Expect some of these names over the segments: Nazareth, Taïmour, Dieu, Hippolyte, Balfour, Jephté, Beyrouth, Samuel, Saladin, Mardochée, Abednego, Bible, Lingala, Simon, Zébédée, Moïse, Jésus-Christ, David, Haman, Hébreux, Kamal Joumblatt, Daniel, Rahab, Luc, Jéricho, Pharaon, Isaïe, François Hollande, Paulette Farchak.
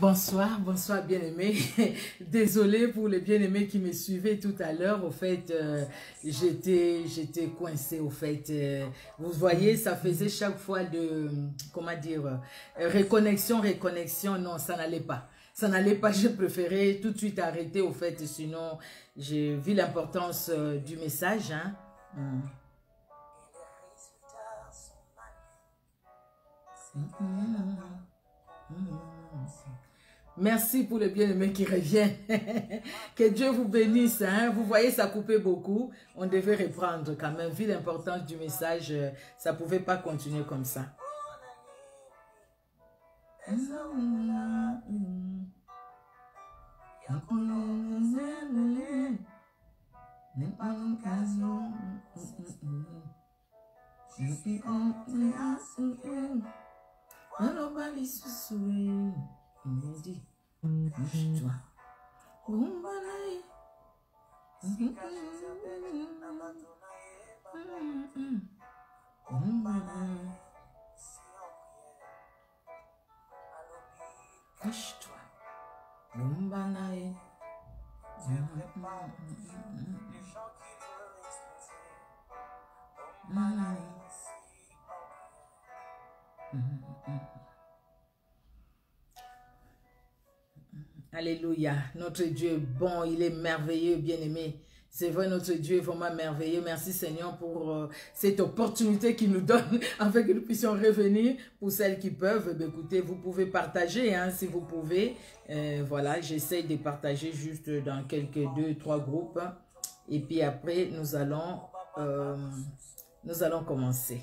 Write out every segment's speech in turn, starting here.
Bonsoir, bonsoir bien-aimés. Désolée pour les bien-aimés qui me suivaient tout à l'heure. Au fait, j'étais coincée. Au fait, vous voyez, ça faisait chaque fois de, comment dire, réconnexion. Non, ça n'allait pas. Ça n'allait pas, j'ai préféré tout de suite arrêter. Au fait, sinon, j'ai vu l'importance du message. Hein? Merci pour les bien-aimés qui reviennent. Que Dieu vous bénisse. Hein? Vous voyez, ça coupait beaucoup. On devait reprendre quand même. Vu l'importance du message, ça ne pouvait pas continuer comme ça. Alléluia, notre Dieu est bon, il est merveilleux, bien-aimé. C'est vrai, notre Dieu est vraiment merveilleux. Merci Seigneur pour cette opportunité qu'il nous donne afin que nous puissions revenir. Pour celles qui peuvent, écoutez, vous pouvez partager hein, si vous pouvez. Voilà, j'essaye de partager juste dans quelques 2 ou 3 groupes. Et puis après, nous allons commencer.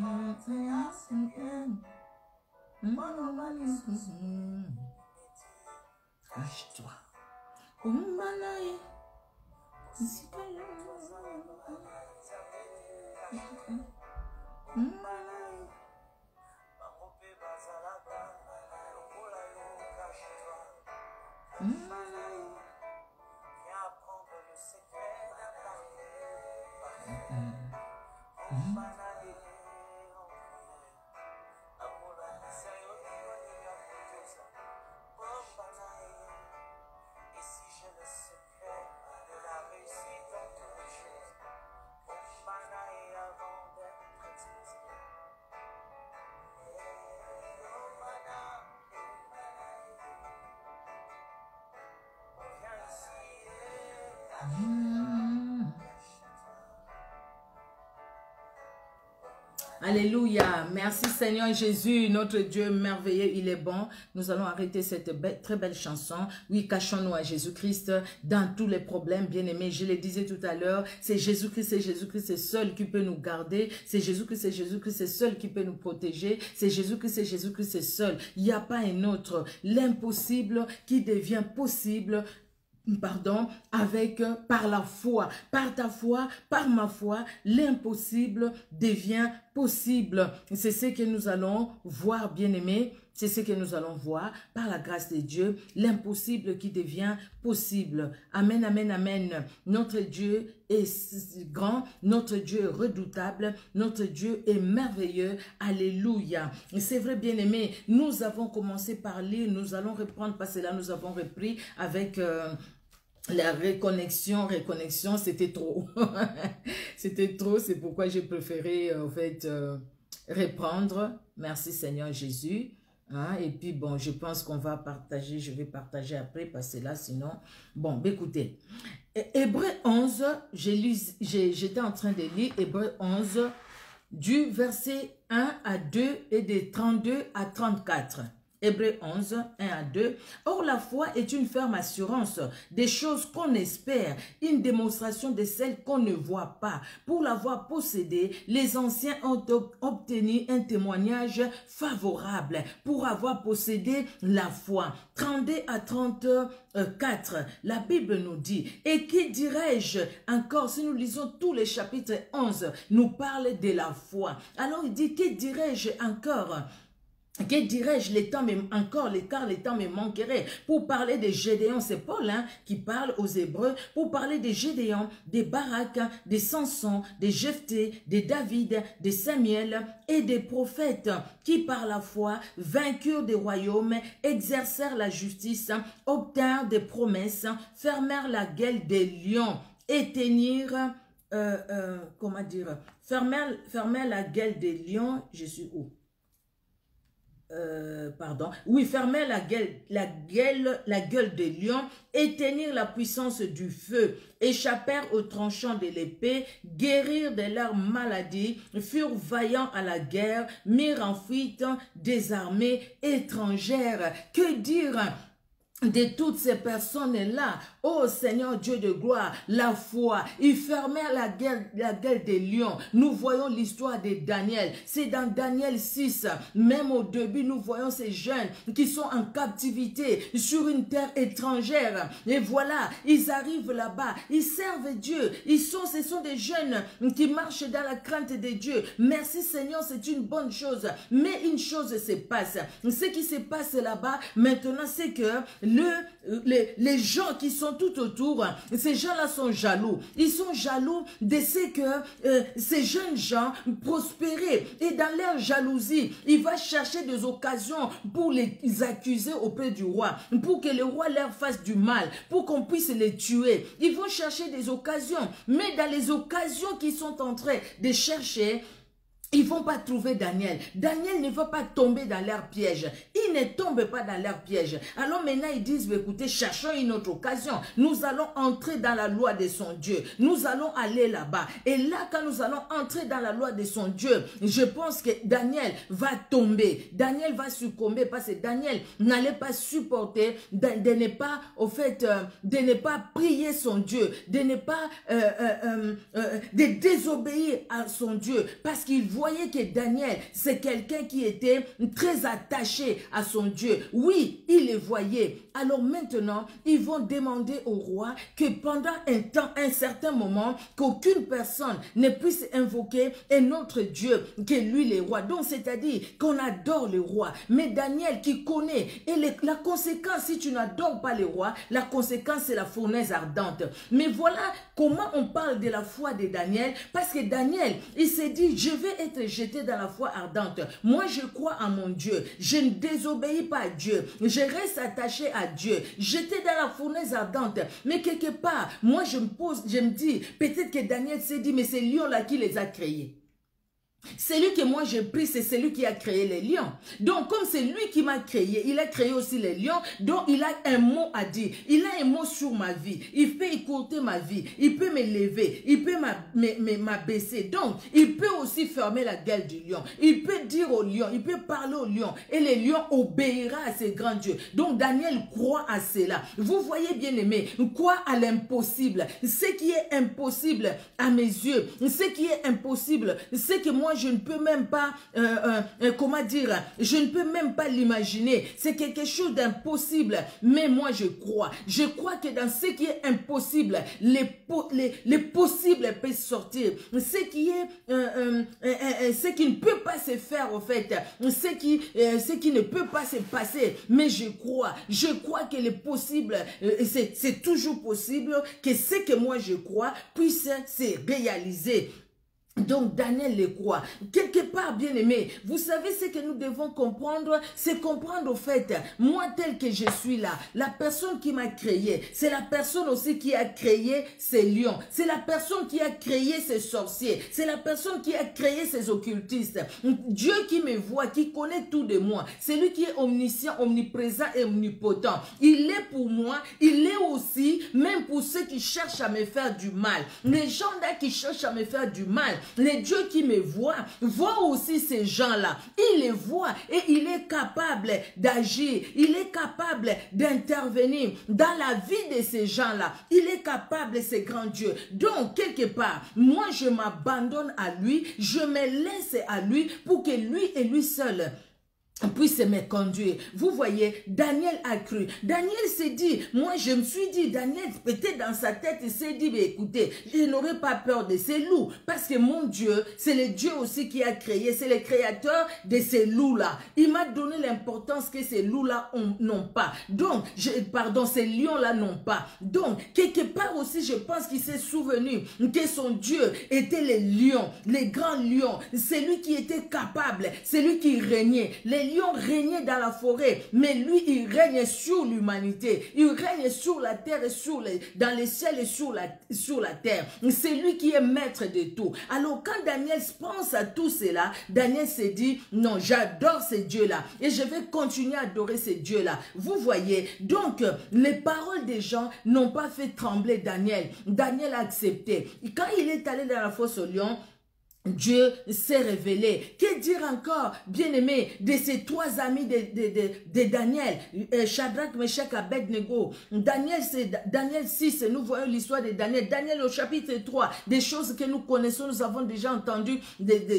rentré à 5e. Cache-toi. Alléluia, merci Seigneur Jésus, notre Dieu merveilleux, il est bon. Nous allons arrêter cette très belle chanson. Oui, cachons-nous à Jésus-Christ dans tous les problèmes, bien-aimés. Je le disais tout à l'heure, c'est Jésus-Christ, c'est seul qui peut nous garder. C'est Jésus-Christ, c'est seul qui peut nous protéger. C'est Jésus-Christ, c'est seul. Il n'y a pas un autre. L'impossible qui devient possible. Pardon, par la foi, par ta foi, par ma foi, l'impossible devient possible. C'est ce que nous allons voir, bien-aimés. C'est ce que nous allons voir par la grâce de Dieu, l'impossible qui devient possible. Amen, amen, amen. Notre Dieu est grand, notre Dieu est redoutable, notre Dieu est merveilleux. Alléluia. C'est vrai, bien-aimés, nous avons commencé par lire, nous allons reprendre parce que là, nous avons repris avec... la réconnexion, c'était trop. C'était trop, c'est pourquoi j'ai préféré, en fait, reprendre. Merci Seigneur Jésus. Hein? Et puis, bon, je pense qu'on va partager, je vais partager après, parce que là, sinon... Bon, écoutez. Hébreux 11, j'étais en train de lire Hébreux 11, du verset 1 à 2 et des 32 à 34. Hébreux 11, 1 à 2. Or, la foi est une ferme assurance des choses qu'on espère, une démonstration de celles qu'on ne voit pas. Pour l'avoir possédée, les anciens ont obtenu un témoignage favorable. Pour avoir possédé la foi, 32 à 34, la Bible nous dit, et qui dirais-je encore, si nous lisons tous les chapitres 11, nous parle de la foi. Alors, il dit, qui dirais-je encore? Que dirais-je, les temps, mais encore, car les temps me manqueraient. Pour parler de Gédéon, c'est Paul qui parle aux Hébreux, pour parler de Gédéon, de Barak, de Samson, de Jephté, de David, de Samuel et des prophètes qui, par la foi, vainquirent des royaumes, exercèrent la justice, obtinrent des promesses, fermèrent la gueule des lions, éteignirent, fermèrent la gueule des lions, je suis où? Fermer la gueule des lions, éteindre la puissance du feu, échappèrent aux tranchants de l'épée, guérir de leur maladie, furent vaillants à la guerre, mirent en fuite des armées étrangères. Que dire de toutes ces personnes-là? Ô Seigneur Dieu de gloire, la foi, ils fermèrent la gueule des lions. Nous voyons l'histoire de Daniel. C'est dans Daniel 6, même au début, nous voyons ces jeunes qui sont en captivité sur une terre étrangère. Et voilà, ils arrivent là-bas, ils servent Dieu. Ce sont des jeunes qui marchent dans la crainte de Dieu. Merci Seigneur, c'est une bonne chose. Mais une chose se passe. Ce qui se passe là-bas, maintenant, c'est que les gens qui sont tout autour, ces gens-là sont jaloux. Ils sont jaloux de ce que ces jeunes gens prospéraient. Et dans leur jalousie, ils vont chercher des occasions pour les accuser auprès du roi, pour que le roi leur fasse du mal, pour qu'on puisse les tuer. Ils vont chercher des occasions. Mais dans les occasions qu'ils sont en train de chercher, ils ne vont pas trouver Daniel. Daniel ne va pas tomber dans leur piège. Il ne tombe pas dans leur piège. Alors maintenant, ils disent, écoutez, cherchons une autre occasion. Nous allons entrer dans la loi de son Dieu. Nous allons aller là-bas. Et là, quand nous allons entrer dans la loi de son Dieu, je pense que Daniel va tomber. Daniel va succomber parce que Daniel n'allait pas supporter de ne pas, au fait, de ne pas prier son Dieu, de ne pas, de désobéir à son Dieu. Parce qu'il voyez que Daniel, c'est quelqu'un qui était très attaché à son Dieu. Oui, il le voyait. Alors maintenant, ils vont demander au roi que pendant un temps, un certain moment, qu'aucune personne ne puisse invoquer un autre Dieu que lui, le roi. Donc, c'est-à-dire qu'on adore le roi. Mais Daniel qui connaît, et la conséquence, si tu n'adores pas le roi, la conséquence, c'est la fournaise ardente. Mais voilà comment on parle de la foi de Daniel, parce que Daniel, il s'est dit, je vais être jeté dans la foi ardente. Moi, je crois en mon Dieu. Je ne désobéis pas à Dieu. Je reste attaché à Dieu. J'étais dans la fournaise ardente. Mais quelque part, moi, je me dis, peut-être que Daniel s'est dit, mais c'est lion-là qui les a créés. Celui que moi j'ai pris, c'est celui qui a créé les lions. Donc, comme c'est lui qui m'a créé, il a créé aussi les lions, donc il a un mot à dire. Il a un mot sur ma vie. Il peut écouter ma vie. Il peut me lever. Il peut m'abaisser. Donc, il peut aussi fermer la gueule du lion. Il peut dire au lion. Il peut parler au lion. Et les lions obéiront à ces grands dieux. Donc, Daniel croit à cela. Vous voyez, bien-aimé, croit à l'impossible. Ce qui est impossible à mes yeux, ce qui est impossible, c'est que moi, je ne peux même pas, je ne peux même pas l'imaginer. C'est quelque chose d'impossible. mais moi, je crois. Je crois que dans ce qui est impossible, les possibles peuvent sortir. Ce qui ne peut pas se faire, en fait. Ce qui ne peut pas se passer. Mais je crois. Je crois que le possible, c'est toujours possible que ce que moi, je crois puisse se réaliser. Donc, Daniel le croit. Quelque part, bien aimé, vous savez ce que nous devons comprendre, c'est comprendre au fait, moi tel que je suis là, la personne qui m'a créé, c'est la personne aussi qui a créé ces lions, c'est la personne qui a créé ces sorciers, c'est la personne qui a créé ces occultistes. Dieu qui me voit, qui connaît tout de moi, c'est lui qui est omniscient, omniprésent et omnipotent. Il est pour moi, il est aussi, même pour ceux qui cherchent à me faire du mal. Les gens là qui cherchent à me faire du mal, le Dieu qui me voit aussi ces gens-là. Il les voit et il est capable d'agir. Il est capable d'intervenir dans la vie de ces gens-là. Il est capable, ce grand Dieu. Donc, quelque part, moi, je m'abandonne à lui, je me laisse à lui pour que lui et lui seul puisse me conduire. Vous voyez, Daniel a cru. Daniel s'est dit, moi je me suis dit, Daniel peut-être dans sa tête, il s'est dit, mais écoutez, je n'aurai pas peur de ces loups, parce que mon Dieu, c'est le Dieu aussi qui a créé, c'est le créateur de ces loups-là. Il m'a donné l'importance que ces loups-là n'ont pas. Donc, ces lions-là n'ont pas. Donc, quelque part aussi, je pense qu'il s'est souvenu que son Dieu était les lions, les grands lions, celui qui était capable, celui qui régnait. Les lions régnaient dans la forêt, mais lui, il règne sur l'humanité. Il règne sur la terre, et dans les ciels et sur la terre. C'est lui qui est maître de tout. Alors, quand Daniel pense à tout cela, Daniel s'est dit, non, j'adore ces dieux-là et je vais continuer à adorer ces dieux-là. Vous voyez, donc, les paroles des gens n'ont pas fait trembler Daniel. Daniel a accepté. Quand il est allé dans la fosse aux lions, Dieu s'est révélé. Que dire encore, bien-aimé, de ces trois amis de Daniel, Shadrach, Meshach, Abednego. Daniel 6, nous voyons l'histoire de Daniel. Daniel au chapitre 3, des choses que nous connaissons, nous avons déjà entendu,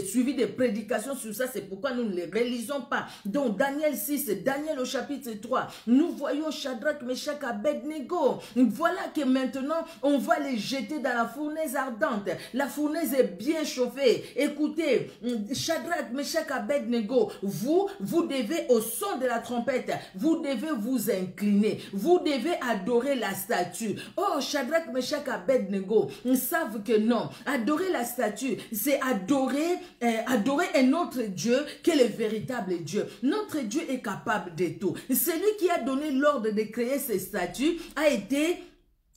suivi des prédications sur ça, c'est pourquoi nous ne les réalisons pas. Donc, Daniel 6, Daniel au chapitre 3, nous voyons Shadrach, Meshach, Abednego. Voilà que maintenant, on va les jeter dans la fournaise ardente. La fournaise est bien chauffée. Écoutez, Shadrach, Meshach, Abednego, vous devez au son de la trompette, vous devez vous incliner, vous devez adorer la statue. Oh, Shadrach, Meshach, Abednego, ils savent que non, adorer la statue, c'est adorer un autre Dieu que le véritable Dieu. Notre Dieu est capable de tout. Celui qui a donné l'ordre de créer ces statues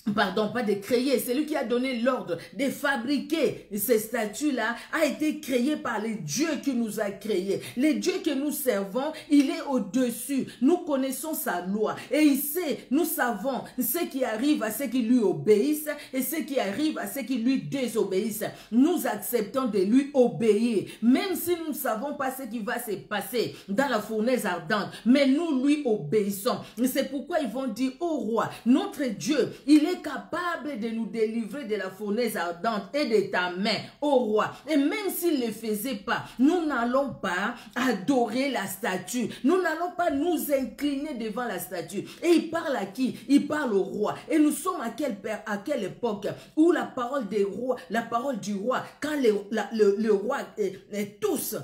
celui qui a donné l'ordre de fabriquer ces statues-là a été créé par les dieux qui nous a créés. Les dieux que nous servons, il est au-dessus. Nous connaissons sa loi et il sait, nous savons ce qui arrive à ceux qui lui obéissent et ce qui arrive à ceux qui lui désobéissent. Nous acceptons de lui obéir, même si nous ne savons pas ce qui va se passer dans la fournaise ardente, mais nous lui obéissons. C'est pourquoi ils vont dire au roi, notre Dieu, il est capable de nous délivrer de la fournaise ardente et de ta main, ô roi. Et même s'il ne le faisait pas, nous n'allons pas adorer la statue. Nous n'allons pas nous incliner devant la statue. Et il parle à qui? Il parle au roi. Et nous sommes à quelle époque où la parole des rois, la parole du roi, quand le roi et tous...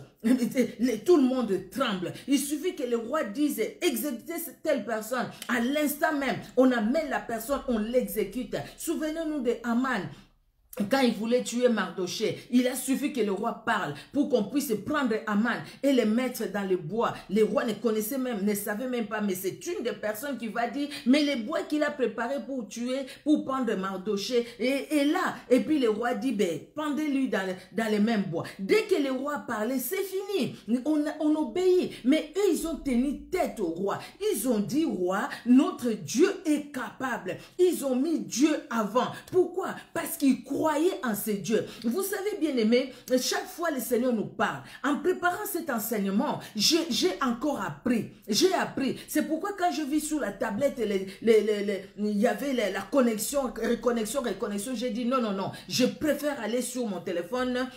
Tout le monde tremble. Il suffit que le roi dise exécutez telle personne. À l'instant même, on amène la personne, on l'exécute. Souvenons-nous de Haman. Quand il voulait tuer Mardochée, il a suffi que le roi parle pour qu'on puisse prendre Haman et le mettre dans le bois. Le roi ne savait même pas, mais c'est une des personnes qui va dire, mais le bois qu'il a préparé pour prendre Mardochée, est là. Et puis le roi dit, ben, pendez-lui dans le même bois. Dès que le roi parlait, c'est fini. On obéit. Mais eux, ils ont tenu tête au roi. Ils ont dit, roi, notre Dieu est capable. Ils ont mis Dieu avant. Pourquoi? Parce qu'ils croient. Croyez en ces dieux. Vous savez, bien aimé, chaque fois le Seigneur nous parle. En préparant cet enseignement, j'ai encore appris. J'ai appris. C'est pourquoi quand je vis sur la tablette, il y avait la connexion, reconnexion, j'ai dit non, je préfère aller sur mon téléphone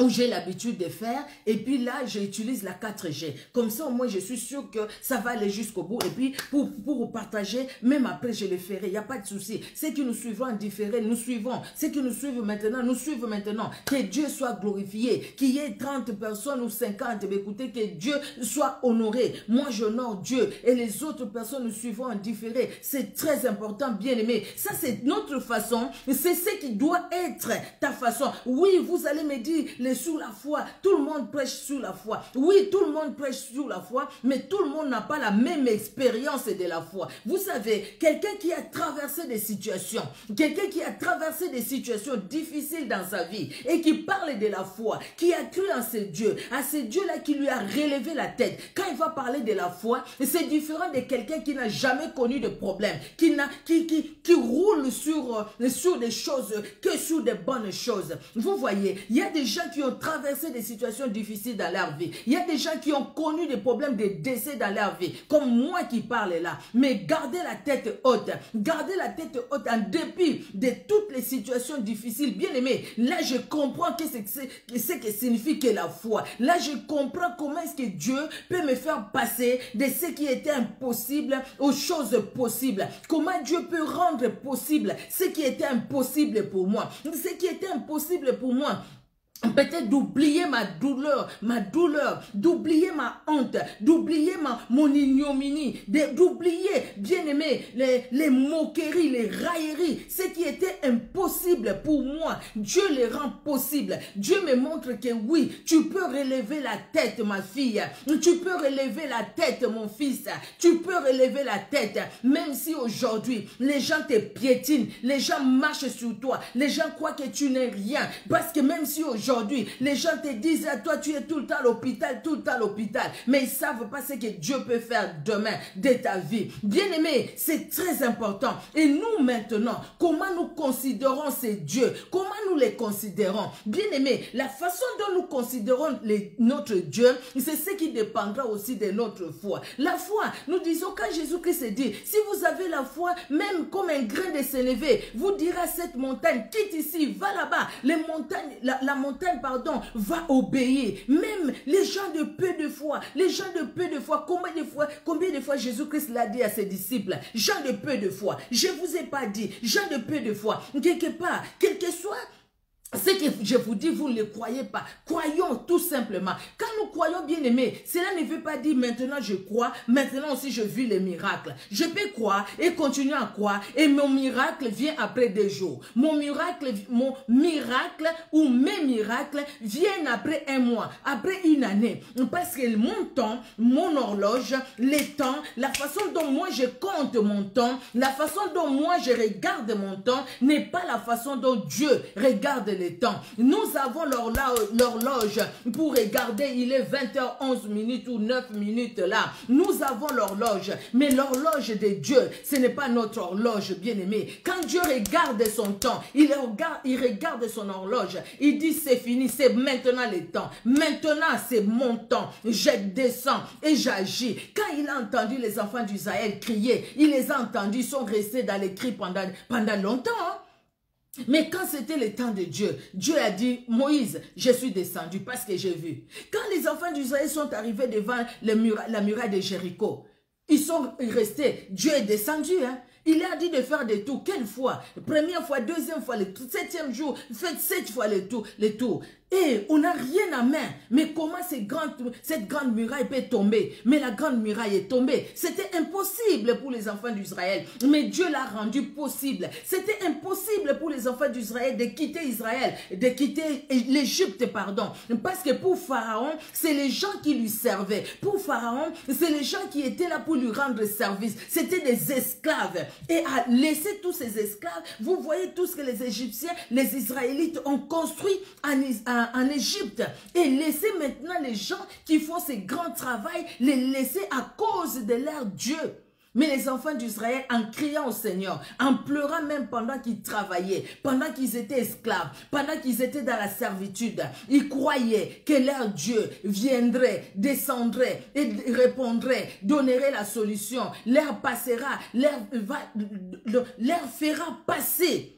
où j'ai l'habitude de faire, et puis là, j'utilise la 4G. Comme ça, au moins, je suis sûre que ça va aller jusqu'au bout, et puis, pour vous partager, même après, je le ferai, il n'y a pas de souci. Ceux qui nous suivent en différé, nous suivons. Ceux qui nous suivent maintenant, nous suivent maintenant. Que Dieu soit glorifié, qu'il y ait 30 personnes ou 50, mais écoutez, que Dieu soit honoré. Moi, j'honore Dieu, et les autres personnes nous suivons en différé. C'est très important, bien aimé. Ça, c'est notre façon, c'est ce qui doit être ta façon. Oui, vous allez me dire, les sur la foi. Tout le monde prêche sur la foi. Oui, tout le monde prêche sur la foi, mais tout le monde n'a pas la même expérience de la foi. Vous savez, quelqu'un qui a traversé des situations, quelqu'un qui a traversé des situations difficiles dans sa vie et qui parle de la foi, qui a cru en ce Dieu, à ce Dieu-là qui lui a relevé la tête. Quand il va parler de la foi, c'est différent de quelqu'un qui n'a jamais connu de problème, qui roule sur des choses, que sur des bonnes choses. Vous voyez, il y a des gens qui ont traversé des situations difficiles dans leur vie. Il y a des gens qui ont connu des problèmes de décès dans leur vie, comme moi qui parle là. Mais gardez la tête haute. Gardez la tête haute en dépit de toutes les situations difficiles. Bien aimé, là je comprends ce que signifie que la foi. Là je comprends comment est-ce que Dieu peut me faire passer de ce qui était impossible aux choses possibles. Comment Dieu peut rendre possible ce qui était impossible pour moi. Ce qui était impossible pour moi, peut-être d'oublier ma douleur, d'oublier ma honte, d'oublier mon ignominie, d'oublier, bien aimé, les moqueries, les railleries, ce qui était impossible pour moi. Dieu les rend possible. Dieu me montre que oui, tu peux relever la tête, ma fille. Tu peux relever la tête, mon fils. Tu peux relever la tête, même si aujourd'hui, les gens te piétinent, les gens marchent sur toi, les gens croient que tu n'es rien, parce que même si aujourd'hui, les gens te disent, toi tu es tout le temps à l'hôpital, tout le temps à l'hôpital. Mais ils ne savent pas ce que Dieu peut faire demain de ta vie. Bien aimé, c'est très important. Et nous maintenant, comment nous considérons ces dieux? Comment nous les considérons? Bien aimé, la façon dont nous considérons notre Dieu, c'est ce qui dépendra aussi de notre foi. La foi, nous disons quand Jésus-Christ dit, si vous avez la foi, même comme un grain de sénévé, vous direz à cette montagne, quitte ici, va là-bas. Les montagnes, la montagne va obéir. Même les gens de peu de foi, combien de fois Jésus-Christ l'a dit à ses disciples, gens de peu de foi, je ne vous ai pas dit, gens de peu de foi, quelque part, quel que soit ce que je vous dis, vous ne le croyez pas. Croyons tout simplement. Quand nous croyons, bien aimé, cela ne veut pas dire maintenant je crois, maintenant aussi je vis les miracles. Je peux croire et continuer à croire et mon miracle vient après 2 jours. Mon miracle ou mes miracles viennent après 1 mois, après 1 année. Parce que mon temps, mon horloge, les temps, la façon dont moi je compte mon temps, la façon dont moi je regarde mon temps n'est pas la façon dont Dieu regarde le temps. Nous avons l'horloge pour regarder, il est 20h11 ou 9 minutes là. Nous avons l'horloge, mais l'horloge de Dieu, ce n'est pas notre horloge, bien-aimé. Quand Dieu regarde son temps, il regarde son horloge, il dit c'est fini, c'est maintenant le temps. Maintenant, c'est mon temps. Je descends et j'agis. Quand il a entendu les enfants d'Israël crier, il les a entendus, ils sont restés dans les cris pendant longtemps, hein? Mais quand c'était le temps de Dieu, Dieu a dit, Moïse, je suis descendu parce que j'ai vu. Quand les enfants d'Israël sont arrivés devant la muraille de Jéricho, ils sont restés, Dieu est descendu, hein? Il a dit de faire des tours. Quelle fois? Première fois, deuxième fois, le tour. 7e jour, faites 7 fois le tour. Et on n'a rien à main. Mais comment cette grande muraille peut tomber? Mais la grande muraille est tombée. C'était impossible pour les enfants d'Israël. Mais Dieu l'a rendu possible. C'était impossible pour les enfants d'Israël de quitter Israël, de quitter l'Égypte, pardon. Parce que pour Pharaon, c'est les gens qui lui servaient. Pour Pharaon, c'est les gens qui étaient là pour lui rendre service. C'était des esclaves. Et à laisser tous ces esclaves, vous voyez tout ce que les Égyptiens, les Israélites ont construit en Égypte. Et laisser maintenant les gens qui font ces grands travail, les laisser à cause de leur Dieu. Mais les enfants d'Israël, en criant au Seigneur, en pleurant même pendant qu'ils travaillaient, pendant qu'ils étaient esclaves, pendant qu'ils étaient dans la servitude, ils croyaient que leur Dieu viendrait, descendrait et répondrait, donnerait la solution, leur passera, leur fera passer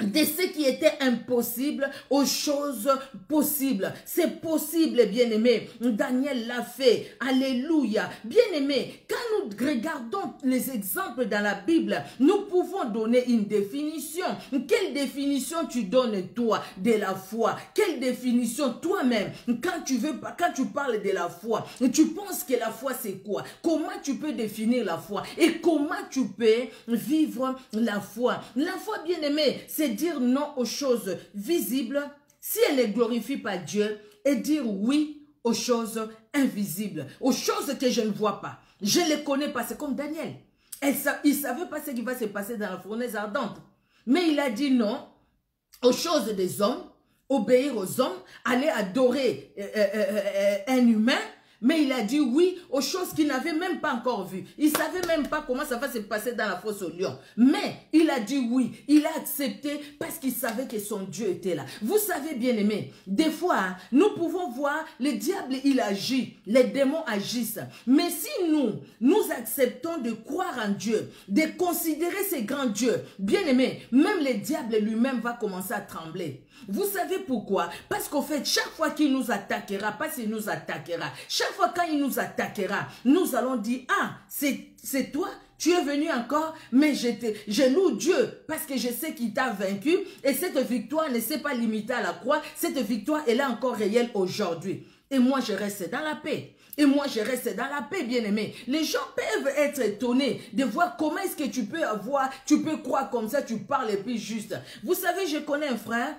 de ce qui était impossible aux choses possibles. C'est possible, bien-aimé. Daniel l'a fait. Alléluia. Bien-aimé, quand nous regardons les exemples dans la Bible, nous pouvons donner une définition. Quelle définition tu donnes, toi, de la foi? Quelle définition, toi-même, quand tu parles de la foi? Tu penses que la foi, c'est quoi? Comment tu peux définir la foi? Et comment tu peux vivre la foi? La foi, bien-aimé, c'est dire non aux choses visibles, si elle ne glorifie pas Dieu et dire oui aux choses invisibles, aux choses que je ne vois pas. Je ne les connais pas, c'est comme Daniel. Il ne savait pas ce qui va se passer dans la fournaise ardente. Mais il a dit non aux choses des hommes, obéir aux hommes, aller adorer un humain. Mais il a dit oui aux choses qu'il n'avait même pas encore vues. Il ne savait même pas comment ça va se passer dans la fosse aux lions. Mais il a dit oui. Il a accepté parce qu'il savait que son Dieu était là. Vous savez, bien-aimés, des fois, nous pouvons voir, le diable, il agit. Les démons agissent. Mais si nous acceptons de croire en Dieu, de considérer ces grands dieux, bien-aimés, même le diable lui-même va commencer à trembler. Vous savez pourquoi? Parce qu'en fait, chaque fois qu'il nous attaquera, parce qu'il nous attaquera, chaque fois quand il nous attaquera, nous allons dire, ah, c'est toi, tu es venu encore, mais je loue Dieu parce que je sais qu'il t'a vaincu et cette victoire ne s'est pas limitée à la croix, cette victoire, elle est encore réelle aujourd'hui. Et moi, je reste dans la paix. Et moi, je reste dans la paix, bien-aimé. Les gens peuvent être étonnés de voir comment est-ce que tu peux croire comme ça, tu parles et puis juste. Vous savez, je connais un frère.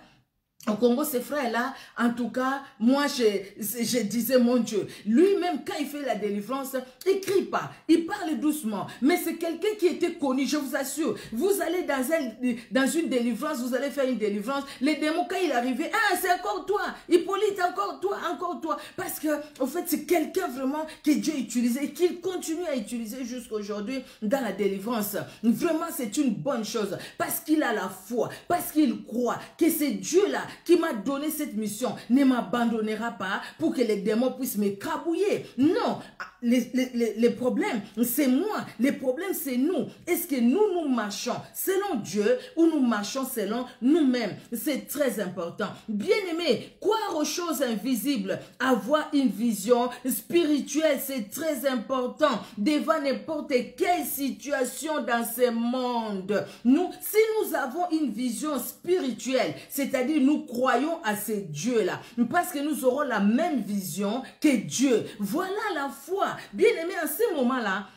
Au Congo, ces frères-là, en tout cas, moi, je disais, mon Dieu, lui-même, quand il fait la délivrance, il ne crie pas, il parle doucement. Mais c'est quelqu'un qui était connu, je vous assure. Vous allez dans une délivrance, vous allez faire une délivrance. Les démons, quand il arrivait, ah, c'est encore toi, Hippolyte, encore toi, encore toi. Parce que, en fait, c'est quelqu'un vraiment que Dieu utilisait et qu'il continue à utiliser jusqu'à aujourd'hui dans la délivrance. Vraiment, c'est une bonne chose. Parce qu'il a la foi, parce qu'il croit que c'est Dieu-là qui m'a donné cette mission, ne m'abandonnera pas pour que les démons puissent me crabouiller. Non, les problèmes, c'est moi. Les problèmes, c'est nous. Est-ce que nous marchons selon Dieu ou nous marchons selon nous-mêmes? C'est très important. Bien-aimés, croire aux choses invisibles, avoir une vision spirituelle, c'est très important. Devant n'importe quelle situation dans ce monde, si nous avons une vision spirituelle, c'est-à-dire nous croyons à ces dieux-là, parce que nous aurons la même vision que Dieu. Voilà la foi. Bien-aimé, à ce moment-là,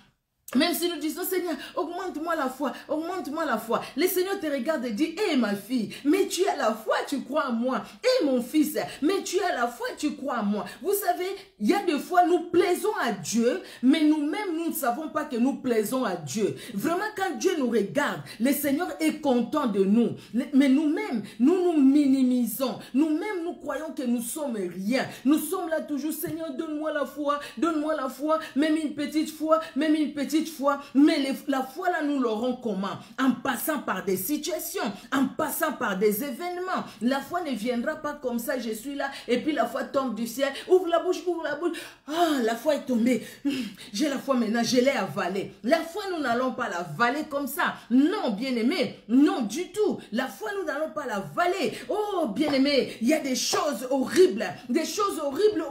même si nous disons, Seigneur, augmente-moi la foi, le Seigneur te regarde et dit, hé ma fille, mais tu as la foi, tu crois en moi. Hé mon fils, mais tu as la foi, tu crois en moi. Vous savez, il y a des fois, nous plaisons à Dieu, mais nous-mêmes, nous ne savons pas que nous plaisons à Dieu. Vraiment, quand Dieu nous regarde, le Seigneur est content de nous. Mais nous-mêmes, nous nous minimisons. Nous-mêmes, nous croyons que nous sommes rien. Nous sommes là toujours, Seigneur, donne-moi la foi, même une petite foi, même une petite foi, mais la foi là nous l'aurons comment? En passant par des situations, en passant par des événements. La foi ne viendra pas comme ça, je suis là et puis la foi tombe du ciel, ouvre la bouche, ah la foi est tombée, j'ai la foi maintenant, je l'ai avalée. La foi nous n'allons pas l'avaler comme ça, non bien-aimé, non du tout, la foi nous n'allons pas l'avaler. Oh bien-aimé, il y a des choses horribles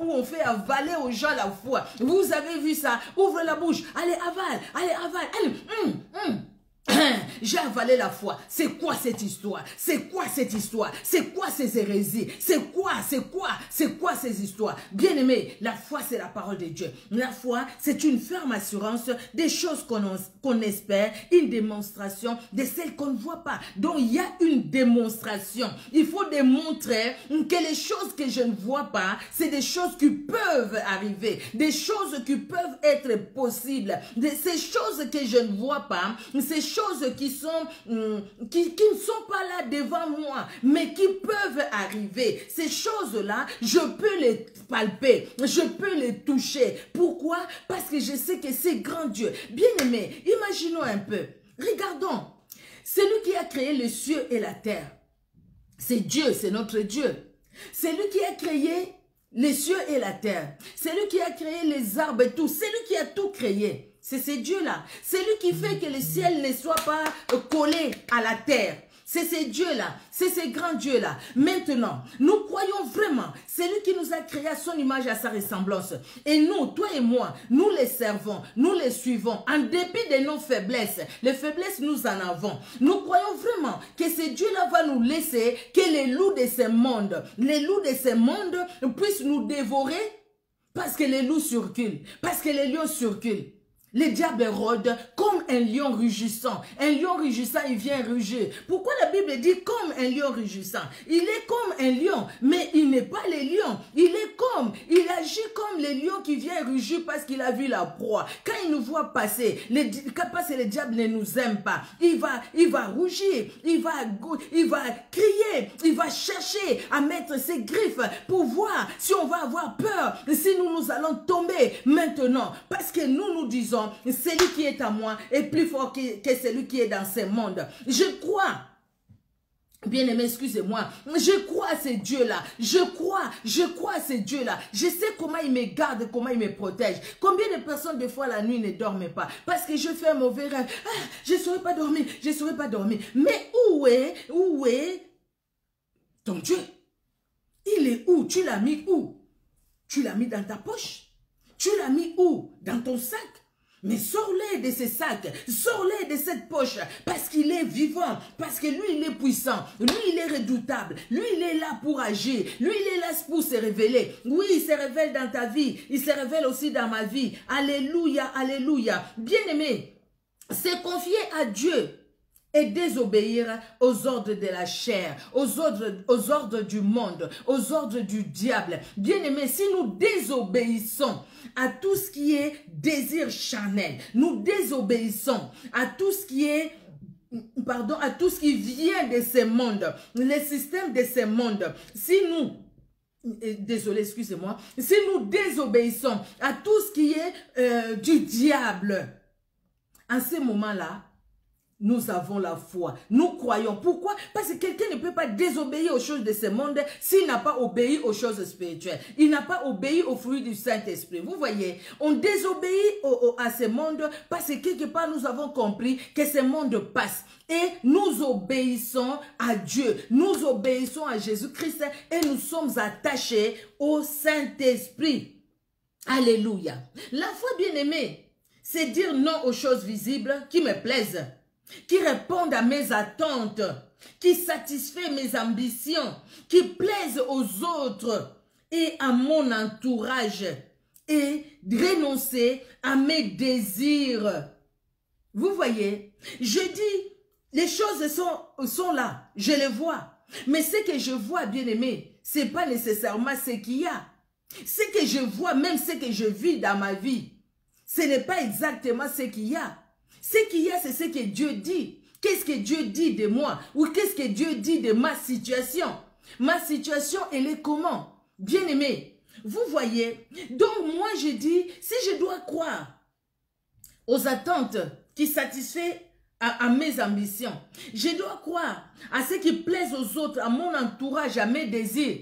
où on fait avaler aux gens la foi. Vous avez vu ça? Ouvre la bouche, allez avale. Allez, avale, allez, j'ai avalé la foi. C'est quoi cette histoire? C'est quoi cette histoire? C'est quoi ces hérésies? C'est quoi? C'est quoi? C'est quoi ces histoires? Bien-aimés, la foi, c'est la parole de Dieu. La foi, c'est une ferme assurance des choses qu'on espère, une démonstration de celles qu'on ne voit pas. Donc, il y a une démonstration. Il faut démontrer que les choses que je ne vois pas, c'est des choses qui peuvent arriver, des choses qui peuvent être possibles. Ces choses que je ne vois pas, ces choses qui ne sont pas là devant moi, mais qui peuvent arriver. Ces choses-là, je peux les palper, je peux les toucher. Pourquoi? Parce que je sais que c'est grand Dieu. Bien-aimés, imaginons un peu. Regardons. Celui qui a créé les cieux et la terre, c'est Dieu, c'est notre Dieu. C'est lui qui a créé les cieux et la terre. C'est lui qui a créé les arbres et tout. C'est lui qui a tout créé. C'est ce Dieu-là. C'est lui qui fait que le ciel ne soit pas collé à la terre. C'est ce Dieu-là. C'est ce grand Dieu-là. Maintenant, nous croyons vraiment. C'est lui qui nous a créés à son image et à sa ressemblance. Et nous, toi et moi, nous les servons, nous les suivons en dépit de nos faiblesses. Les faiblesses, nous en avons. Nous croyons vraiment que ce Dieu-là va nous laisser que les loups de ce monde puissent nous dévorer parce que les loups circulent, parce que les lions circulent. Le diable rôde comme un lion rugissant. Un lion rugissant, il vient ruger. Pourquoi la Bible dit comme un lion rugissant? Il est comme un lion, mais il n'est pas le lion. Il agit comme le lion qui vient rugir parce qu'il a vu la proie. Quand il nous voit passer, le diable ne nous aime pas. Il va rougir, il va crier, il va chercher à mettre ses griffes pour voir si on va avoir peur, si nous allons tomber maintenant. Parce que nous disons, celui qui est à moi est plus fort que celui qui est dans ce monde. Je crois. Bien-aimé, excusez-moi, je crois à ce Dieu-là, je crois à ce Dieu-là, je sais comment il me garde, comment il me protège. Combien de personnes, des fois, la nuit ne dorment pas, parce que je fais un mauvais rêve, ah, je ne saurais pas dormir. Mais où est ton Dieu? Il est où? Tu l'as mis où? Tu l'as mis dans ta poche? Tu l'as mis où? Dans ton sac? Mais sors-les de ces sacs, sors-les de cette poche, parce qu'il est vivant, parce que lui, il est puissant, lui, il est redoutable, lui, il est là pour agir, lui, il est là pour se révéler. Oui, il se révèle dans ta vie, il se révèle aussi dans ma vie. Alléluia, alléluia. Bien-aimé, se confier à Dieu et désobéir aux ordres de la chair, aux ordres du monde, aux ordres du diable. Bien-aimés, si nous désobéissons à tout ce qui est désir charnel, nous désobéissons à tout ce qui est, pardon, à tout ce qui vient de ce monde, les systèmes de ce monde, si nous désobéissons à tout ce qui est du diable, à ce moment-là, nous avons la foi, nous croyons. Pourquoi? Parce que quelqu'un ne peut pas désobéir aux choses de ce monde s'il n'a pas obéi aux choses spirituelles. Il n'a pas obéi aux fruits du Saint-Esprit. Vous voyez, on désobéit à ce monde parce que quelque part nous avons compris que ce monde passe. Et nous obéissons à Dieu, nous obéissons à Jésus-Christ et nous sommes attachés au Saint-Esprit. Alléluia. La foi, bien-aimée, c'est dire non aux choses visibles qui me plaisent, qui répondent à mes attentes, qui satisfait mes ambitions, qui plaisent aux autres et à mon entourage, et renoncer à mes désirs. Vous voyez, je dis, les choses sont là, je les vois, mais ce que je vois, bien-aimé, ce n'est pas nécessairement ce qu'il y a. Ce que je vois, même ce que je vis dans ma vie, ce n'est pas exactement ce qu'il y a. Ce qu'il y a, c'est ce que Dieu dit. Qu'est-ce que Dieu dit de moi? Ou qu'est-ce que Dieu dit de ma situation? Ma situation, elle est comment? Bien-aimé, vous voyez? Donc, moi, je dis, si je dois croire aux attentes qui satisfait à mes ambitions, je dois croire à ce qui plaise aux autres, à mon entourage, à mes désirs,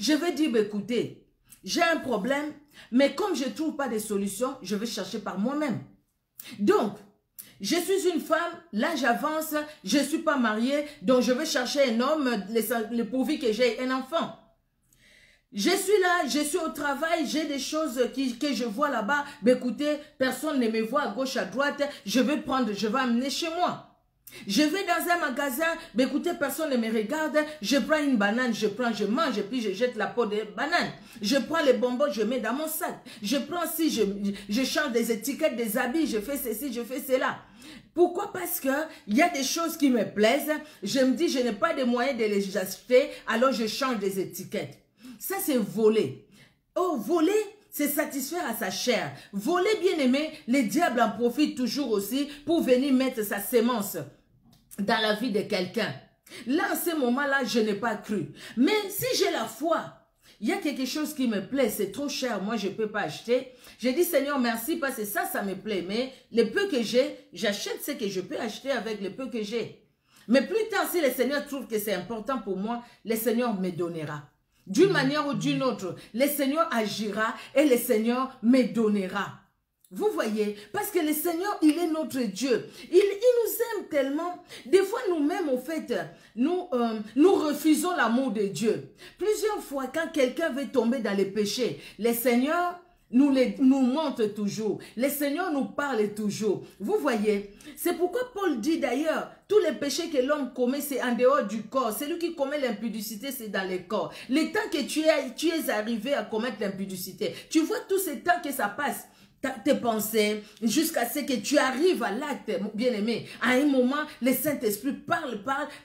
je vais dire, bah, écoutez, j'ai un problème, mais comme je ne trouve pas de solution, je vais chercher par moi-même. Donc, je suis une femme, là j'avance, je ne suis pas mariée, donc je vais chercher un homme, pourvu que j'ai un enfant. Je suis là, je suis au travail, j'ai des choses que je vois là-bas, mais écoutez, personne ne me voit à gauche, à droite, je vais amener chez moi. Je vais dans un magasin, mais écoutez, personne ne me regarde, je prends une banane, je mange, et puis je jette la peau de banane. Je prends les bonbons, je mets dans mon sac. Je prends si je change des étiquettes, des habits, je fais ceci, je fais cela. Pourquoi? Parce que il y a des choses qui me plaisent, je me dis, je n'ai pas de moyens de les acheter, alors je change des étiquettes. Ça, c'est voler. Oh, voler, c'est satisfaire à sa chair. Voler, bien-aimé, le diable en profite toujours aussi pour venir mettre sa sémence dans la vie de quelqu'un. Là, en ce moment-là, je n'ai pas cru. Mais si j'ai la foi, il y a quelque chose qui me plaît, c'est trop cher, moi je ne peux pas acheter. J'ai dit, Seigneur, merci parce que ça, ça me plaît. Mais le peu que j'ai, j'achète ce que je peux acheter avec le peu que j'ai. Mais plus tard, si le Seigneur trouve que c'est important pour moi, le Seigneur me donnera. D'une manière ou d'une autre, le Seigneur agira et le Seigneur me donnera. Vous voyez, parce que le Seigneur, il est notre Dieu. Il nous aime tellement. Des fois, nous-mêmes, en fait, nous refusons l'amour de Dieu. Plusieurs fois, quand quelqu'un veut tomber dans les péchés, le Seigneur nous montre toujours. Le Seigneur nous parle toujours. Vous voyez, c'est pourquoi Paul dit d'ailleurs, tous les péchés que l'homme commet, c'est en dehors du corps. Celui qui commet l'impudicité, c'est dans les corps. Le temps que tu es arrivé à commettre l'impudicité, tu vois tout ce temps que ça passe. tes pensées, jusqu'à ce que tu arrives à l'acte, bien-aimé. À un moment, le Saint-Esprit parle,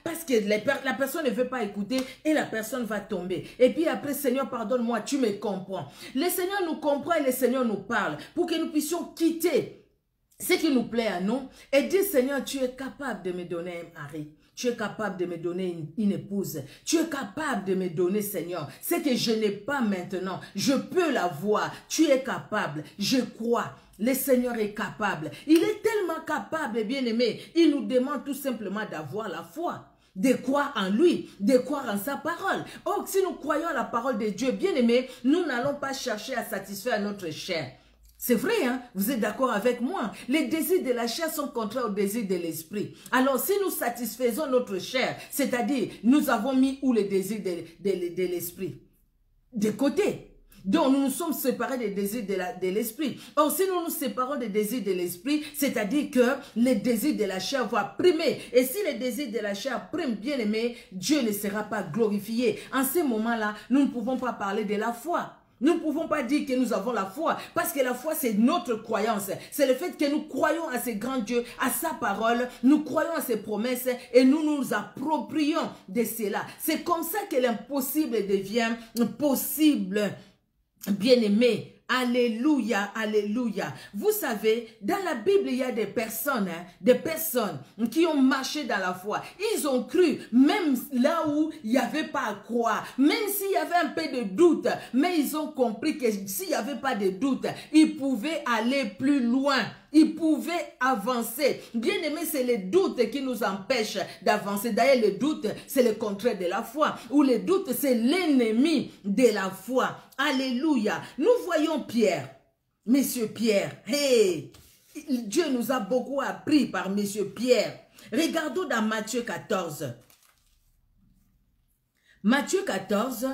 parce que la personne ne veut pas écouter et la personne va tomber. Et puis après, Seigneur, pardonne-moi, tu me comprends. Le Seigneur nous comprend et le Seigneur nous parle pour que nous puissions quitter ce qui nous plaît à nous et dire, Seigneur, tu es capable de me donner un mari. Tu es capable de me donner une épouse. Tu es capable de me donner, Seigneur, ce que je n'ai pas maintenant. Je peux l'avoir. Tu es capable. Je crois. Le Seigneur est capable. Il est tellement capable, bien-aimé. Il nous demande tout simplement d'avoir la foi, de croire en lui, de croire en sa parole. Or, si nous croyons à la parole de Dieu, bien-aimé, nous n'allons pas chercher à satisfaire notre chair. C'est vrai, hein? Vous êtes d'accord avec moi? Les désirs de la chair sont contraires aux désirs de l'esprit. Alors, si nous satisfaisons notre chair, c'est-à-dire, nous avons mis où les désirs de l'esprit? De côté. Donc, nous nous sommes séparés des désirs de l'esprit. Or, si nous nous séparons des désirs de l'esprit, c'est-à-dire que les désirs de la chair vont primer. Et si les désirs de la chair priment, bien aimé, Dieu ne sera pas glorifié. En ce moment-là, nous ne pouvons pas parler de la foi. Nous ne pouvons pas dire que nous avons la foi, parce que la foi, c'est notre croyance. C'est le fait que nous croyons à ce grand Dieu, à sa parole, nous croyons à ses promesses et nous nous approprions de cela. C'est comme ça que l'impossible devient possible, bien-aimé. Alléluia, alléluia. Vous savez, dans la Bible, il y a des personnes qui ont marché dans la foi. Ils ont cru, même là où il n'y avait pas à croire, même s'il y avait un peu de doute, mais ils ont compris que s'il n'y avait pas de doute, ils pouvaient aller plus loin. Ils pouvaient avancer. Bien-aimé, c'est le doute qui nous empêche d'avancer. D'ailleurs, le doute, c'est le contraire de la foi. Ou le doute, c'est l'ennemi de la foi. Alléluia. Nous voyons Pierre. Monsieur Pierre. Hey, Dieu nous a beaucoup appris par Monsieur Pierre. Regardons dans Matthieu 14. Matthieu 14.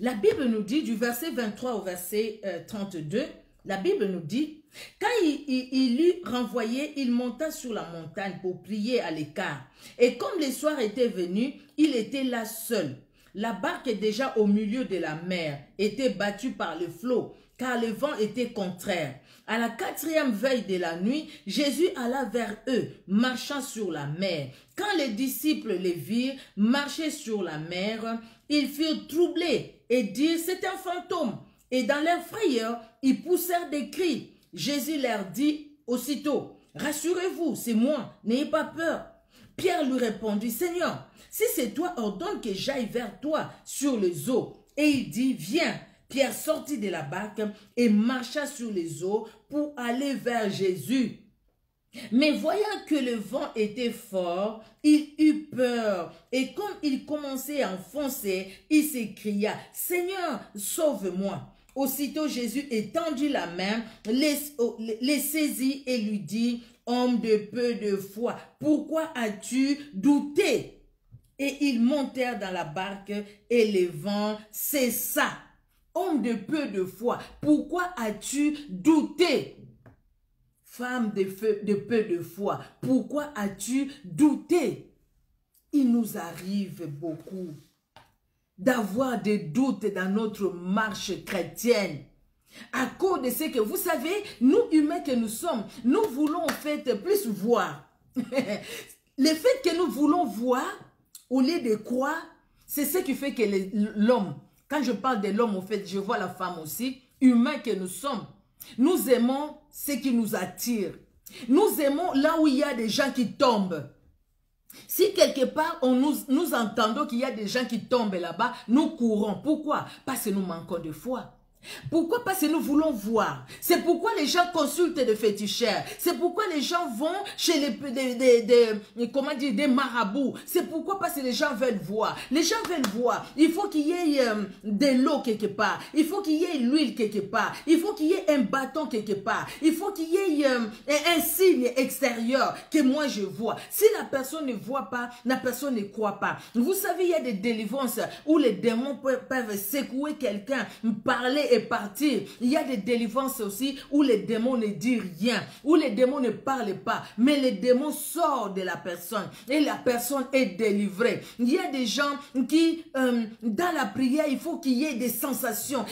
La Bible nous dit, du verset 23 au verset 32, la Bible nous dit, quand il eut renvoyé, il monta sur la montagne pour prier à l'écart. Et comme le soir était venu, il était là seul. La barque, déjà au milieu de la mer, était battue par le flot, car le vent était contraire. À la quatrième veille de la nuit, Jésus alla vers eux, marchant sur la mer. Quand les disciples les virent marcher sur la mer, ils furent troublés et dirent « C'est un fantôme ». Et dans leur frayeur, ils poussèrent des cris. Jésus leur dit aussitôt, « Rassurez-vous, c'est moi, n'ayez pas peur. » Pierre lui répondit, « Seigneur, si c'est toi, ordonne que j'aille vers toi sur les eaux. » Et il dit, « Viens. » Pierre sortit de la barque et marcha sur les eaux pour aller vers Jésus. Mais voyant que le vent était fort, il eut peur. Et comme il commençait à enfoncer, il s'écria, « Seigneur, sauve-moi. » Aussitôt, Jésus étendit la main, les saisit et lui dit, « Homme de peu de foi, pourquoi as-tu douté ?» Et ils montèrent dans la barque et le vent cessa. « Homme de peu de foi, pourquoi as-tu douté ?» « Femme de peu de foi, pourquoi as-tu douté ?» Il nous arrive beaucoup d'avoir des doutes dans notre marche chrétienne. À cause de ce que vous savez, nous humains que nous sommes, nous voulons en fait plus voir. Le fait que nous voulons voir, au lieu de croire, c'est ce qui fait que l'homme, quand je parle de l'homme, en fait, je vois la femme aussi, humain que nous sommes. Nous aimons ce qui nous attire. Nous aimons là où il y a des gens qui tombent. Si quelque part, nous entendons qu'il y a des gens qui tombent là-bas, nous courons. Pourquoi? Parce que nous manquons de foi. Pourquoi? Parce que nous voulons voir. C'est pourquoi les gens consultent des féticheurs. C'est pourquoi les gens vont chez des marabouts. C'est pourquoi? Parce que les gens veulent voir. Les gens veulent voir. Il faut qu'il y ait de l'eau quelque part. Il faut qu'il y ait l'huile quelque part. Il faut qu'il y ait un bâton quelque part. Il faut qu'il y ait un signe extérieur que moi je vois. Si la personne ne voit pas, la personne ne croit pas. Vous savez, il y a des délivrances où les démons peuvent secouer quelqu'un, parler et est parti. Il y a des délivrances aussi où les démons ne disent rien, où les démons ne parlent pas, mais les démons sortent de la personne et la personne est délivrée. Il y a des gens qui, dans la prière, il faut qu'il y ait des sensations.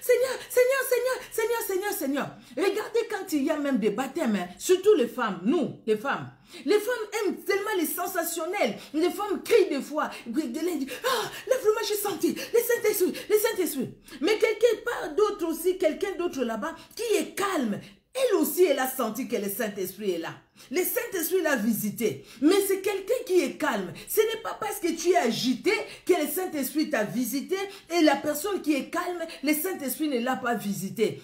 Seigneur, Seigneur, Seigneur, Seigneur, Seigneur. Regardez quand il y a même des baptêmes, hein, surtout les femmes, nous, les femmes. Les femmes aiment tellement les sensationnels. Les femmes crient des fois. Là, vraiment, j'ai senti le Saint-Esprit, le Saint-Esprit. Mais quelqu'un part d'autre aussi, quelqu'un d'autre là-bas qui est calme. Elle aussi, elle a senti que le Saint-Esprit est là. Le Saint-Esprit l'a visité. Mais c'est quelqu'un qui est calme. Ce n'est pas parce que tu es agité que le Saint-Esprit t'a visité. Et la personne qui est calme, le Saint-Esprit ne l'a pas visité.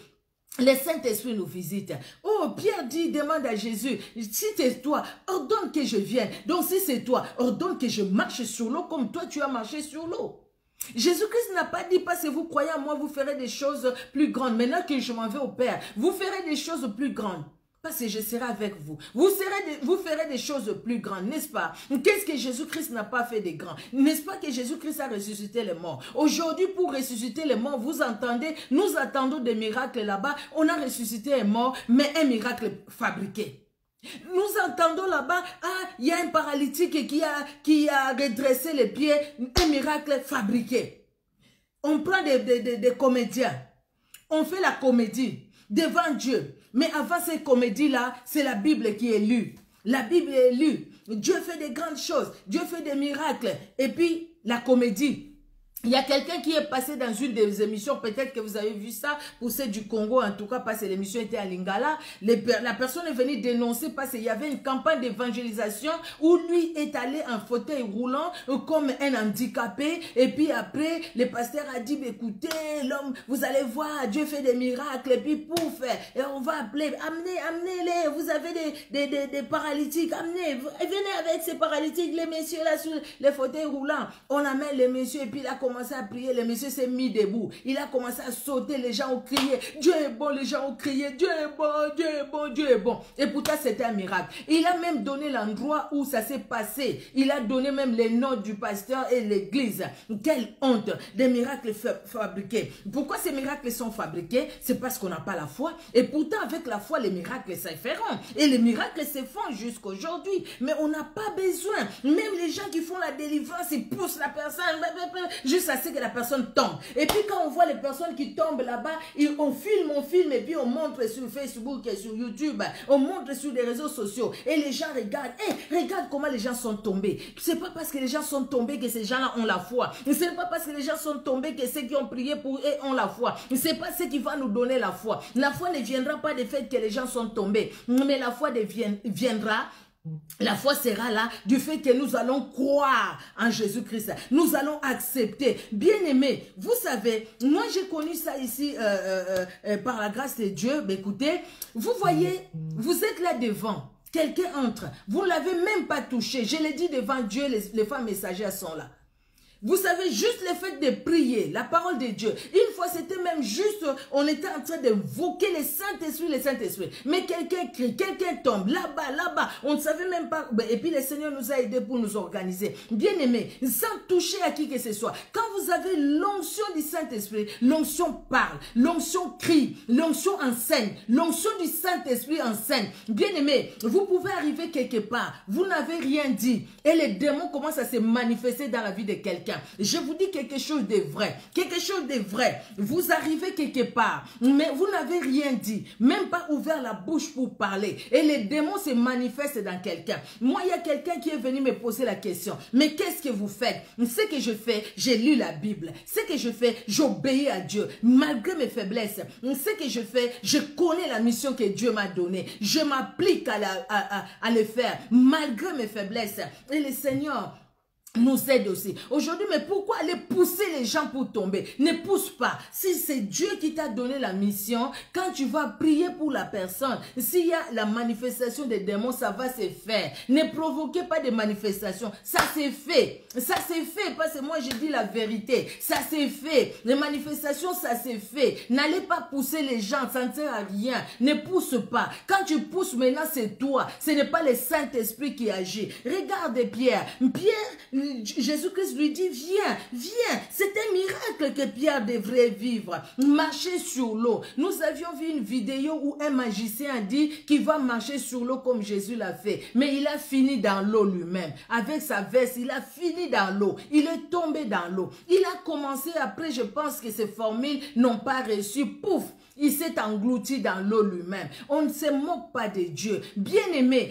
Le Saint-Esprit nous visite. Oh, Pierre dit, demande à Jésus, si c'est toi, ordonne que je vienne. Donc si c'est toi, ordonne que je marche sur l'eau comme toi tu as marché sur l'eau. Jésus-Christ n'a pas dit, parce que vous croyez en moi, vous ferez des choses plus grandes. Maintenant que je m'en vais au Père, vous ferez des choses plus grandes. Parce que je serai avec vous. Vous ferez des choses plus grandes, n'est-ce pas? Qu'est-ce que Jésus-Christ n'a pas fait de grand? N'est-ce pas que Jésus-Christ a ressuscité les morts? Aujourd'hui, pour ressusciter les morts, vous entendez, nous attendons des miracles là-bas. On a ressuscité les morts, mais un miracle fabriqué. Nous entendons là-bas, ah, il y a un paralytique qui a redressé les pieds, un miracle fabriqué. On prend des comédiens, on fait la comédie devant Dieu. Mais avant ces comédies-là, c'est la Bible qui est lue. La Bible est lue. Dieu fait des grandes choses, Dieu fait des miracles. Et puis, la comédie. Il y a quelqu'un qui est passé dans une des émissions, peut-être que vous avez vu ça, pour ceux du Congo, en tout cas, parce que l'émission était à Lingala. La personne est venue dénoncer parce qu'il y avait une campagne d'évangélisation où lui est allé en fauteuil roulant comme un handicapé. Et puis après, le pasteur a dit, écoutez, l'homme, vous allez voir, Dieu fait des miracles. Et puis pouf, et on va appeler, amenez-les, vous avez des paralytiques, amenez, venez avec ces paralytiques, les messieurs là sur les fauteuils roulants. On amène les messieurs et puis la commencé à prier, le monsieur s'est mis debout. Il a commencé à sauter, les gens ont crié. Dieu est bon, les gens ont crié. Dieu est bon, Dieu est bon, Dieu est bon. Et pourtant, c'était un miracle. Il a même donné l'endroit où ça s'est passé. Il a donné même les noms du pasteur et l'église. Quelle honte! Des miracles fabriqués. Pourquoi ces miracles sont fabriqués? C'est parce qu'on n'a pas la foi. Et pourtant, avec la foi, les miracles se feront. Et les miracles se font jusqu'aujourd'hui. Mais on n'a pas besoin. Même les gens qui font la délivrance, ils poussent la personne juste à ce que la personne tombe. Et puis quand on voit les personnes qui tombent là-bas, on filme et puis on montre sur Facebook et sur YouTube, on montre sur les réseaux sociaux et les gens regardent. Regarde comment les gens sont tombés. C'est pas parce que les gens sont tombés que ces gens-là ont la foi. C'est pas parce que les gens sont tombés que ceux qui ont prié pour eux ont la foi. C'est pas ce qui va nous donner la foi. La foi ne viendra pas du fait que les gens sont tombés, mais la foi viendra. La foi sera là du fait que nous allons croire en Jésus-Christ. Nous allons accepter. Bien-aimés, vous savez, moi j'ai connu ça ici par la grâce de Dieu. Mais écoutez, vous voyez, vous êtes là devant. Quelqu'un entre. Vous ne l'avez même pas touché. Je l'ai dit devant Dieu, les femmes messagères sont là. Vous savez, juste le fait de prier, la parole de Dieu. Une fois, c'était même juste, on était en train d'invoquer le Saint-Esprit, le Saint-Esprit. Mais quelqu'un crie, quelqu'un tombe, là-bas, là-bas. On ne savait même pas. Et puis, le Seigneur nous a aidés pour nous organiser. Bien-aimés, sans toucher à qui que ce soit. Quand vous avez l'onction du Saint-Esprit, l'onction parle, l'onction crie, l'onction enseigne, l'onction du Saint-Esprit enseigne. Bien-aimés, vous pouvez arriver quelque part, vous n'avez rien dit. Et les démons commencent à se manifester dans la vie de quelqu'un. Je vous dis quelque chose de vrai. Quelque chose de vrai. Vous arrivez quelque part, mais vous n'avez rien dit. Même pas ouvert la bouche pour parler. Et les démons se manifestent dans quelqu'un. Moi, il y a quelqu'un qui est venu me poser la question. Mais qu'est-ce que vous faites? Ce que je fais, j'ai lu la Bible. Ce que je fais, j'obéis à Dieu. Malgré mes faiblesses, ce que je fais, je connais la mission que Dieu m'a donnée. Je m'applique à le faire. Malgré mes faiblesses. Et le Seigneur nous aide aussi. Aujourd'hui, mais pourquoi aller pousser les gens pour tomber? Ne pousse pas. Si c'est Dieu qui t'a donné la mission, quand tu vas prier pour la personne, s'il y a la manifestation des démons, ça va se faire. Ne provoquez pas de manifestations. Ça s'est fait. Ça s'est fait parce que moi, j'ai dit la vérité. Ça s'est fait. Les manifestations, ça s'est fait. N'allez pas pousser les gens. Ça ne sert à rien. Ne pousse pas. Quand tu pousses maintenant, c'est toi. Ce n'est pas le Saint-Esprit qui agit. Regarde Pierre. Pierre, Jésus-Christ lui dit, viens, viens. C'est un miracle que Pierre devrait vivre. Marcher sur l'eau. Nous avions vu une vidéo où un magicien a dit qu'il va marcher sur l'eau comme Jésus l'a fait. Mais il a fini dans l'eau lui-même. Avec sa veste, il a fini dans l'eau. Il est tombé dans l'eau. Il a commencé, après je pense que ses formules n'ont pas reçu. Pouf! Il s'est englouti dans l'eau lui-même. On ne se moque pas de Dieu. Bien-aimé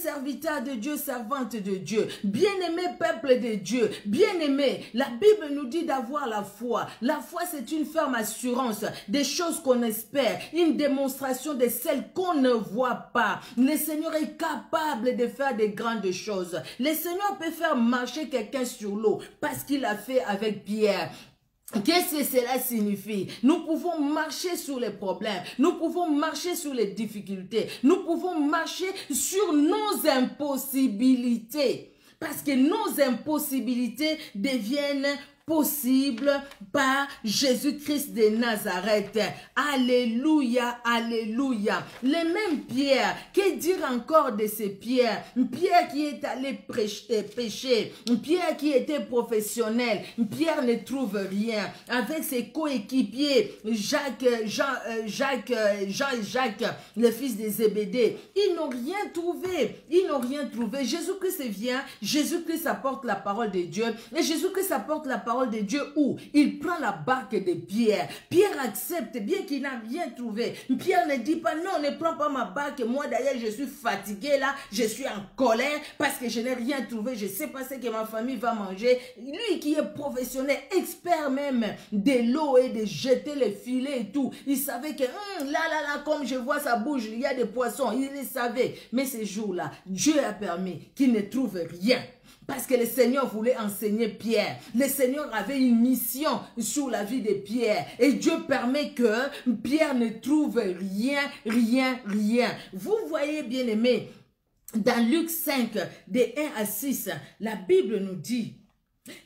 serviteur de Dieu, servante de Dieu. Bien-aimé peuple de Dieu. Bien-aimé, la Bible nous dit d'avoir la foi. La foi, c'est une ferme assurance des choses qu'on espère. Une démonstration de celles qu'on ne voit pas. Le Seigneur est capable de faire de grandes choses. Le Seigneur peut faire marcher quelqu'un sur l'eau parce qu'il l'a fait avec Pierre. Qu'est-ce que cela signifie? Nous pouvons marcher sur les problèmes, nous pouvons marcher sur les difficultés, nous pouvons marcher sur nos impossibilités. Parce que nos impossibilités deviennent possible par Jésus-Christ de Nazareth. Alléluia, alléluia. Les mêmes pierres, que dire encore de ces pierres? Pierre qui est allé pécher, Pierre qui était professionnel, Pierre ne trouve rien. Avec ses coéquipiers, Jean et Jacques, le fils de Zébédée, ils n'ont rien trouvé, ils n'ont rien trouvé. Jésus-Christ vient, Jésus-Christ apporte la parole de Dieu, et Jésus-Christ apporte la parole de Dieu où il prend la barque de Pierre. Pierre accepte bien qu'il n'a rien trouvé. Pierre ne dit pas non, ne prends pas ma barque. Moi d'ailleurs je suis fatigué là, je suis en colère parce que je n'ai rien trouvé. Je sais pas ce que ma famille va manger. Lui qui est professionnel, expert même de l'eau et de jeter les filets et tout. Il savait que là comme je vois sa bouche, il y a des poissons. Il les savait. Mais ces jours-là, Dieu a permis qu'il ne trouve rien. Parce que le Seigneur voulait enseigner Pierre. Le Seigneur avait une mission sur la vie de Pierre. Et Dieu permet que Pierre ne trouve rien, rien. Vous voyez, bien-aimés, dans Luc 5, des 1 à 6, la Bible nous dit,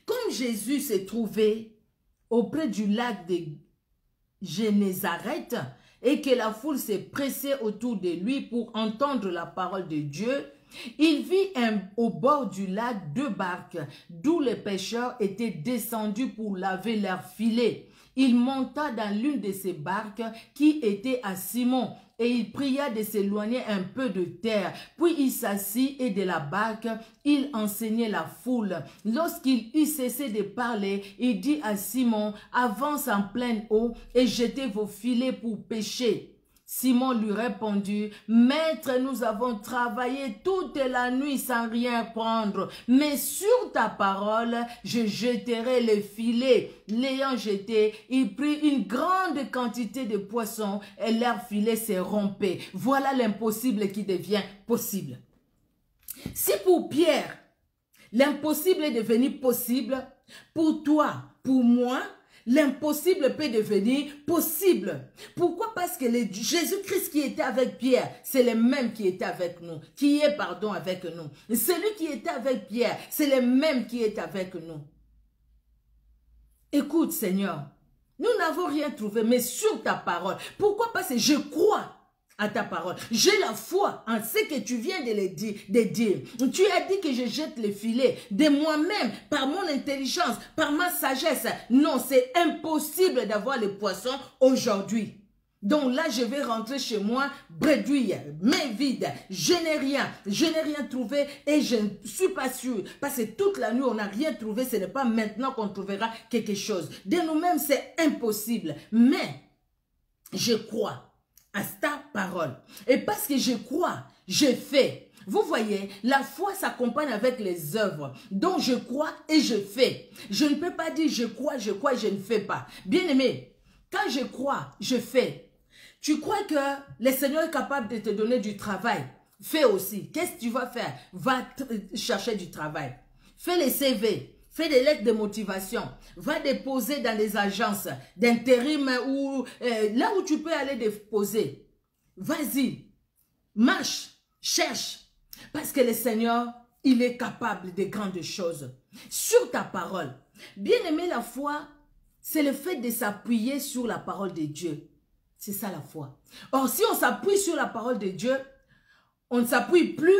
comme Jésus s'est trouvé auprès du lac de Génésareth et que la foule s'est pressée autour de lui pour entendre la parole de Dieu, il vit au bord du lac deux barques, d'où les pêcheurs étaient descendus pour laver leurs filets. Il monta dans l'une de ces barques qui était à Simon, et il pria de s'éloigner un peu de terre. Puis il s'assit et de la barque, il enseignait la foule. Lorsqu'il eut cessé de parler, il dit à Simon, « Avance en pleine eau et jetez vos filets pour pêcher. » Simon lui répondit, « Maître, nous avons travaillé toute la nuit sans rien prendre, mais sur ta parole, je jeterai le filet. » L'ayant jeté, il prit une grande quantité de poissons et leur filet s'est rompu. Voilà l'impossible qui devient possible. Si pour Pierre, l'impossible est devenu possible, pour toi, pour moi, l'impossible peut devenir possible. Pourquoi? Parce que Jésus-Christ qui était avec Pierre, c'est le même qui était avec nous, qui est, pardon, avec nous. Celui qui était avec Pierre, c'est le même qui est avec nous. Écoute, Seigneur, nous n'avons rien trouvé, mais sur ta parole. Pourquoi? Parce que je crois à ta parole. J'ai la foi en ce que tu viens de dire. Tu as dit que je jette les filets de moi-même, par mon intelligence, par ma sagesse. Non, c'est impossible d'avoir les poissons aujourd'hui. Donc là, je vais rentrer chez moi, bredouille, main vide. Je n'ai rien trouvé et je ne suis pas sûr. Parce que toute la nuit, on n'a rien trouvé. Ce n'est pas maintenant qu'on trouvera quelque chose. De nous-mêmes, c'est impossible. Mais, je crois à ta parole. Et parce que je crois, je fais. Vous voyez, la foi s'accompagne avec les œuvres. Donc je crois et je fais. Je ne peux pas dire je crois et je ne fais pas. Bien-aimé, quand je crois, je fais. Tu crois que le Seigneur est capable de te donner du travail? Fais aussi. Qu'est-ce que tu vas faire? Va chercher du travail. Fais les CV. Fais des lettres de motivation. Va déposer dans les agences d'intérim ou là où tu peux aller déposer. Vas-y, marche, cherche. Parce que le Seigneur, il est capable de grandes choses. Sur ta parole. Bien-aimé, la foi, c'est le fait de s'appuyer sur la parole de Dieu. C'est ça la foi. Or, si on s'appuie sur la parole de Dieu, on ne s'appuie plus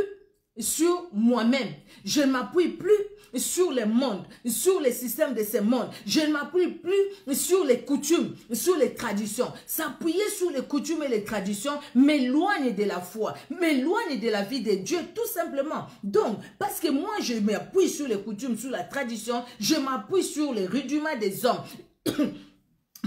sur moi-même. Je ne m'appuie plus sur les mondes, sur les systèmes de ces mondes. Je ne m'appuie plus sur les coutumes, sur les traditions. S'appuyer sur les coutumes et les traditions m'éloigne de la foi, m'éloigne de la vie de Dieu, tout simplement. Donc, parce que moi, je m'appuie sur les coutumes, sur la tradition, je m'appuie sur les rudiments des hommes.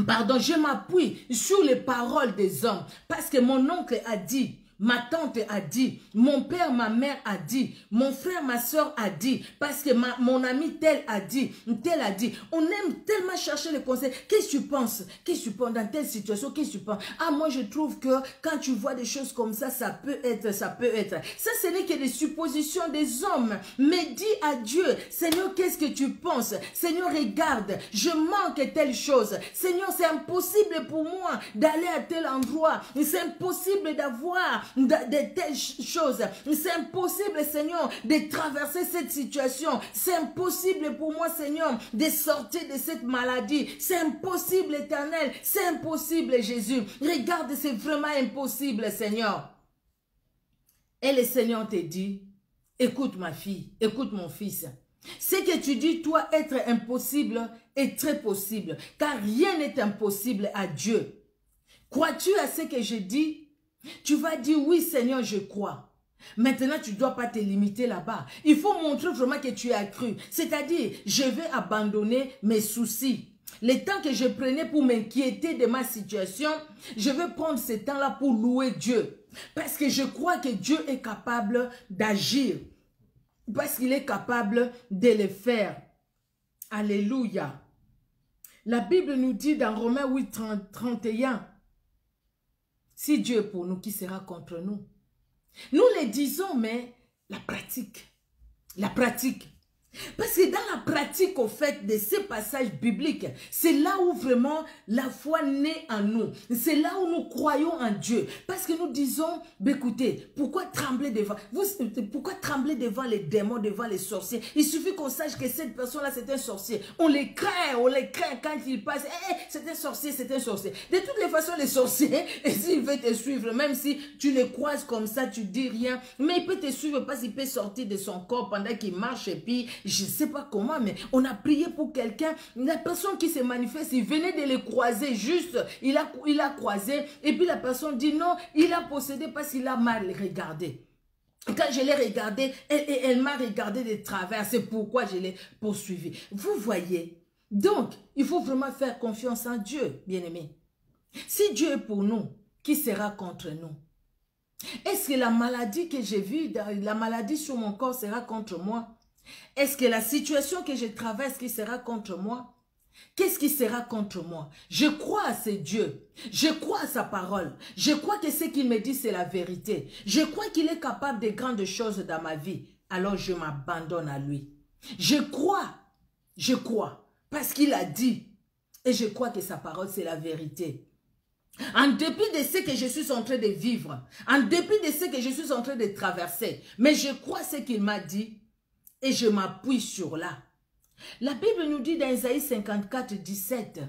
Pardon, je m'appuie sur les paroles des hommes. Parce que mon oncle a dit, ma tante a dit, mon père, ma mère a dit, mon frère, ma soeur a dit, parce que mon ami tel a dit, tel a dit. On aime tellement chercher le conseil. Qu'est-ce que tu penses? Qu'est-ce que tu penses dans telle situation? Qu'est-ce que tu penses? Ah, moi je trouve que quand tu vois des choses comme ça, ça peut être, ça peut être. Ça, ce n'est que des suppositions des hommes. Mais dis à Dieu, Seigneur, qu'est-ce que tu penses? Seigneur, regarde, je manque telle chose. Seigneur, c'est impossible pour moi d'aller à tel endroit. C'est impossible d'avoir de telles choses. C'est impossible, Seigneur, de traverser cette situation. C'est impossible pour moi, Seigneur, de sortir de cette maladie. C'est impossible, Éternel. C'est impossible, Jésus. Regarde, c'est vraiment impossible, Seigneur. Et le Seigneur te dit, écoute ma fille, écoute mon fils. Ce que tu dis, toi, être impossible est très possible, car rien n'est impossible à Dieu. Crois-tu à ce que je dis? Tu vas dire, oui Seigneur, je crois. Maintenant, tu ne dois pas te limiter là-bas. Il faut montrer vraiment que tu as cru. C'est-à-dire, je vais abandonner mes soucis. Le temps que je prenais pour m'inquiéter de ma situation, je vais prendre ce temps-là pour louer Dieu. Parce que je crois que Dieu est capable d'agir. Parce qu'il est capable de le faire. Alléluia. La Bible nous dit dans Romains 8, 31, si Dieu est pour nous, qui sera contre nous? Nous le disons, mais la pratique. La pratique. Parce que dans la pratique, au fait, de ces passages bibliques, c'est là où vraiment la foi naît en nous. C'est là où nous croyons en Dieu. Parce que nous disons, écoutez, pourquoi trembler devant les démons, devant les sorciers? Il suffit qu'on sache que cette personne-là, c'est un sorcier. On les craint quand il passe. Hey, c'est un sorcier, c'est un sorcier. De toutes les façons, les sorciers, s'il veut te suivre, même si tu les croises comme ça, tu dis rien, mais il peut te suivre parce qu'il peut sortir de son corps pendant qu'il marche et puis... Je ne sais pas comment, mais on a prié pour quelqu'un. La personne qui se manifeste, il venait de le croiser juste. Il a croisé. Et puis la personne dit non, il a possédé parce qu'il a mal regardé. Quand je l'ai regardé, elle m'a regardé de travers. C'est pourquoi je l'ai poursuivi. Vous voyez. Donc, il faut vraiment faire confiance en Dieu, bien-aimé. Si Dieu est pour nous, qui sera contre nous? Est-ce que la maladie que j'ai vue, la maladie sur mon corps sera contre moi? Est-ce que la situation que je traverse qui sera contre moi? Qu'est-ce qui sera contre moi? Je crois à ce Dieu. Je crois à sa parole. Je crois que ce qu'il me dit, c'est la vérité. Je crois qu'il est capable de grandes choses dans ma vie. Alors je m'abandonne à lui. Je crois. Je crois. Parce qu'il a dit. Et je crois que sa parole, c'est la vérité. En dépit de ce que je suis en train de vivre, en dépit de ce que je suis en train de traverser, mais je crois ce qu'il m'a dit. Et je m'appuie sur là. La Bible nous dit dans Isaïe 54, 17.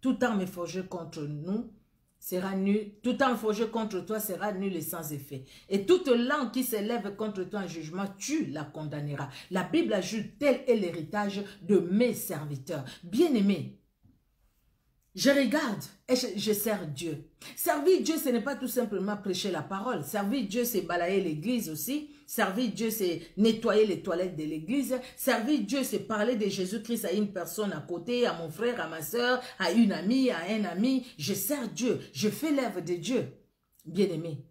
Tout arme forgée contre nous sera nul. Tout arme forgée contre toi sera nul et sans effet. Et toute langue qui s'élève contre toi en jugement, tu la condamneras. La Bible ajoute, tel est l'héritage de mes serviteurs. Bien-aimés, je regarde et je sers Dieu. Servir Dieu, ce n'est pas tout simplement prêcher la parole. Servir Dieu, c'est balayer l'église aussi. Servir Dieu, c'est nettoyer les toilettes de l'église. Servir Dieu, c'est parler de Jésus-Christ à une personne à côté, à mon frère, à ma soeur, à une amie, à un ami. Je sers Dieu, je fais l'œuvre de Dieu, bien-aimé.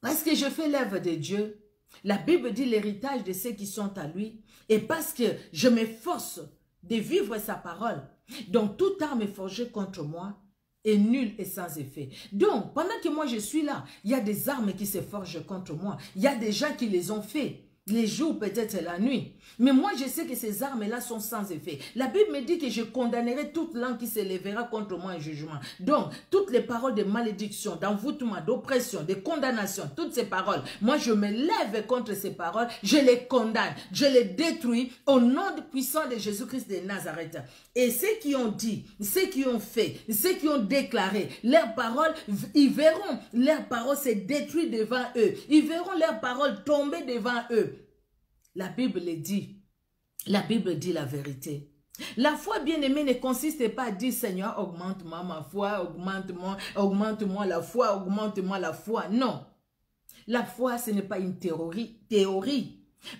Parce que je fais l'œuvre de Dieu, la Bible dit l'héritage de ceux qui sont à lui. Et parce que je m'efforce de vivre sa parole, donc toute arme est forgée contre moi, est nul et sans effet. Donc, pendant que moi je suis là, il y a des armes qui se forgent contre moi. Il y a des gens qui les ont fait. les jours, peut-être c'est la nuit. Mais moi, je sais que ces armes-là sont sans effet. La Bible me dit que je condamnerai toute langue qui s'élèvera contre moi en jugement. Donc, toutes les paroles de malédiction, d'envoûtement, d'oppression, de condamnation, toutes ces paroles, moi, je me lève contre ces paroles, je les condamne, je les détruis au nom puissant de Jésus-Christ de Nazareth. Et ceux qui ont dit, ceux qui ont fait, ceux qui ont déclaré leurs paroles, ils verront leurs paroles se détruire devant eux. Ils verront leurs paroles tomber devant eux. La Bible le dit. La Bible dit la vérité. La foi bien-aimée ne consiste pas à dire Seigneur, augmente-moi ma foi, augmente-moi la foi, augmente-moi la foi. Non. La foi, ce n'est pas une théorie.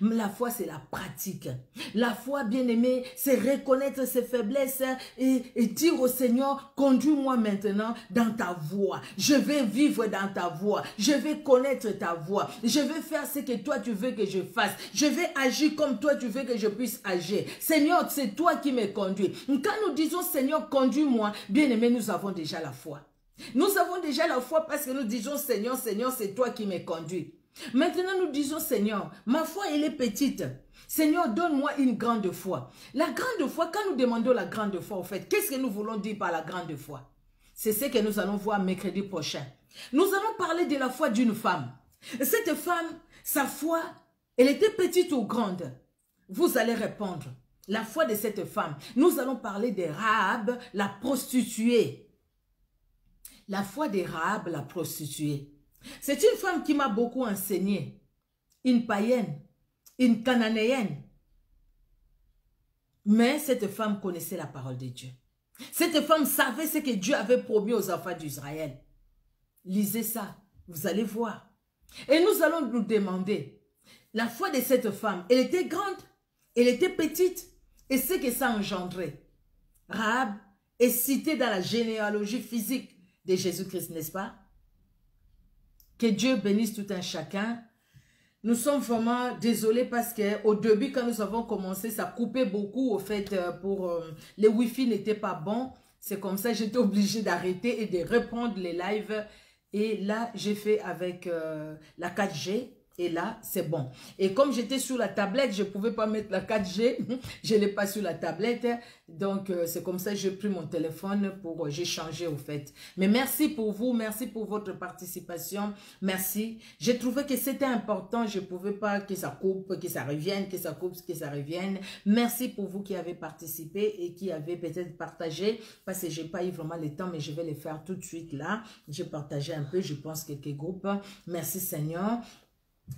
La foi, c'est la pratique. La foi, bien-aimée, c'est reconnaître ses faiblesses et dire au Seigneur, conduis-moi maintenant dans ta voie. Je vais vivre dans ta voie. Je vais connaître ta voie. Je vais faire ce que toi, tu veux que je fasse. Je vais agir comme toi, tu veux que je puisse agir. Seigneur, c'est toi qui me conduis. Quand nous disons, Seigneur, conduis-moi, bien-aimée, nous avons déjà la foi. Nous avons déjà la foi parce que nous disons, Seigneur, Seigneur, c'est toi qui me conduis. Maintenant, nous disons, Seigneur, ma foi, elle est petite. Seigneur, donne-moi une grande foi. La grande foi, quand nous demandons la grande foi, en fait, qu'est-ce que nous voulons dire par la grande foi? C'est ce que nous allons voir mercredi prochain. Nous allons parler de la foi d'une femme. Cette femme, sa foi, elle était petite ou grande? Vous allez répondre. La foi de cette femme. Nous allons parler de Rahab, la prostituée. La foi de Rahab, la prostituée. C'est une femme qui m'a beaucoup enseigné. Une païenne, une cananéenne. Mais cette femme connaissait la parole de Dieu. Cette femme savait ce que Dieu avait promis aux enfants d'Israël. Lisez ça, vous allez voir. Et nous allons nous demander, la foi de cette femme, elle était grande, elle était petite, et ce que ça engendrait. Rahab est citée dans la généalogie physique de Jésus-Christ, n'est-ce pas? Que Dieu bénisse tout un chacun. Nous sommes vraiment désolés parce qu'au début, quand nous avons commencé, ça coupait beaucoup. Au fait, le Wi-Fi n'était pas bon. C'est comme ça, j'étais obligée d'arrêter et de reprendre les lives. Et là, j'ai fait avec la 4G. Et là, c'est bon. Et comme j'étais sur la tablette, je ne pouvais pas mettre la 4G. Je ne l'ai pas sur la tablette. Donc, c'est comme ça que j'ai pris mon téléphone pour... J'ai changé, au fait. Mais merci pour vous. Merci pour votre participation. Merci. J'ai trouvé que c'était important. Je ne pouvais pas que ça coupe, que ça revienne, que ça coupe, que ça revienne. Merci pour vous qui avez participé et qui avez peut-être partagé. Parce que je n'ai pas eu vraiment le temps, mais je vais le faire tout de suite là. J'ai partagé un peu, je pense, quelques groupes. Merci Seigneur.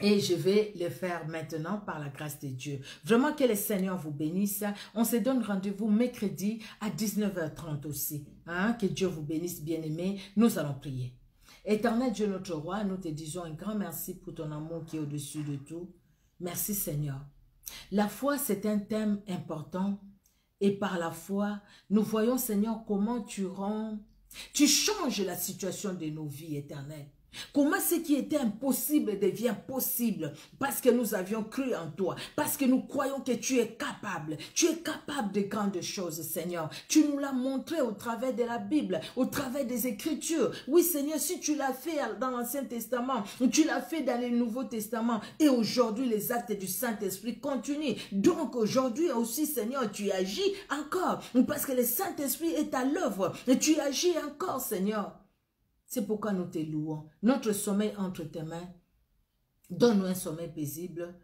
Et je vais le faire maintenant par la grâce de Dieu. Vraiment que le Seigneur vous bénisse. On se donne rendez-vous mercredi à 19h30 aussi. Hein? Que Dieu vous bénisse, bien-aimés. Nous allons prier. Éternel Dieu notre roi, nous te disons un grand merci pour ton amour qui est au-dessus de tout. Merci Seigneur. La foi, c'est un thème important. Et par la foi, nous voyons Seigneur comment tu changes la situation de nos vies éternelles. Comment ce qui était impossible devient possible parce que nous avions cru en toi, parce que nous croyons que tu es capable de grandes choses Seigneur, tu nous l'as montré au travers de la Bible, au travers des Écritures, oui Seigneur, si tu l'as fait dans l'Ancien Testament, tu l'as fait dans le Nouveau Testament et aujourd'hui les actes du Saint-Esprit continuent, donc aujourd'hui aussi Seigneur, tu agis encore parce que le Saint-Esprit est à l'œuvre, tu agis encore Seigneur. C'est pourquoi nous te louons. Notre sommeil entre tes mains. Donne-nous un sommeil paisible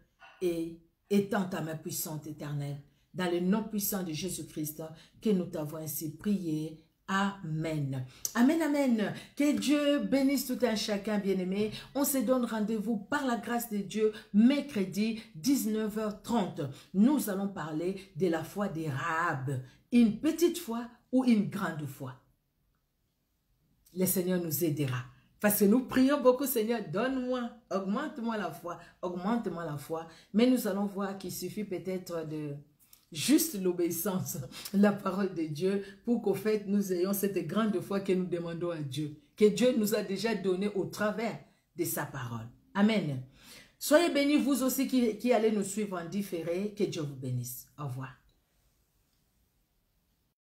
et étends ta main puissante éternelle. Dans le nom puissant de Jésus-Christ que nous t'avons ainsi prié. Amen. Amen, amen. Que Dieu bénisse tout un chacun bien-aimé. On se donne rendez-vous par la grâce de Dieu mercredi 19h30. Nous allons parler de la foi des Rahab. Une petite foi ou une grande foi. Le Seigneur nous aidera. Parce que nous prions beaucoup, Seigneur, donne-moi, augmente-moi la foi, augmente-moi la foi. Mais nous allons voir qu'il suffit peut-être de juste l'obéissance, la parole de Dieu, pour qu'au fait, nous ayons cette grande foi que nous demandons à Dieu, que Dieu nous a déjà donnée au travers de sa parole. Amen. Soyez bénis, vous aussi qui allez nous suivre en différé. Que Dieu vous bénisse. Au revoir.